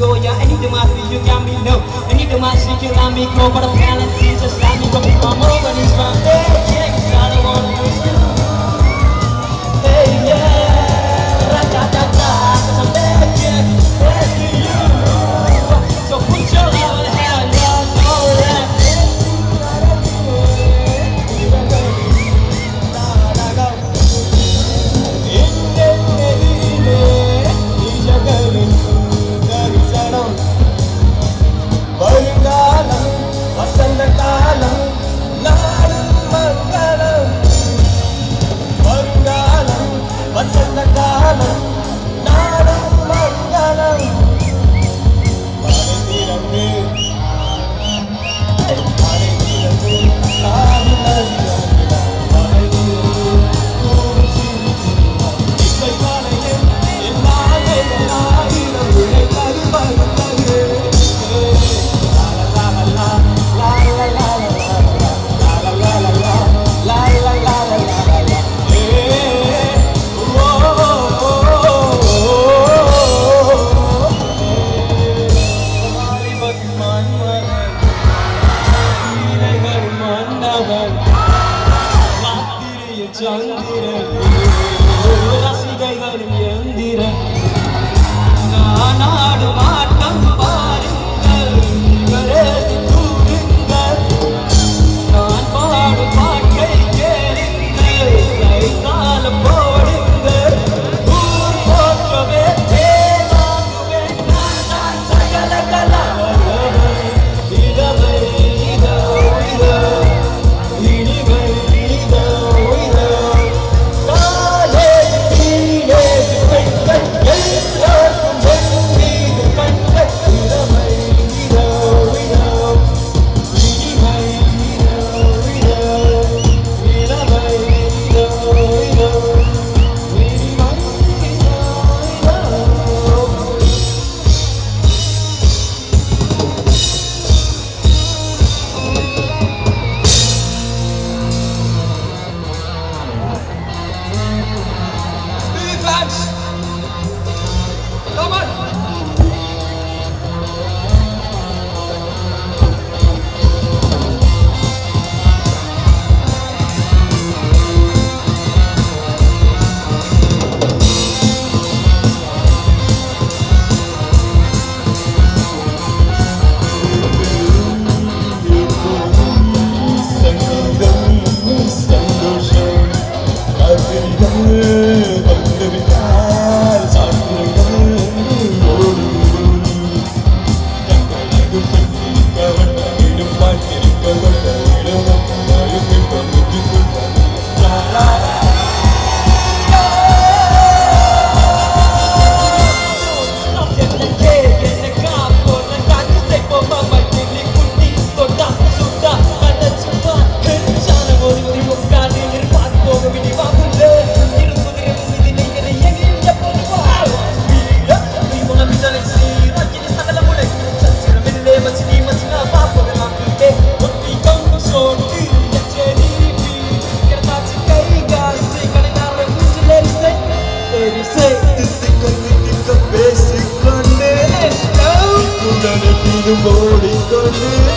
go, yeah. I need the master, you got me, no. I need the master, you got me, go. But I'm balancing, just let me go. I'm over this one, hey, yeah, cause I don't want to lose it. Hey, yeah, ra-da-da-da, cause I'm never check, where's the you? So put your love in hell, no, no, yeah. Don't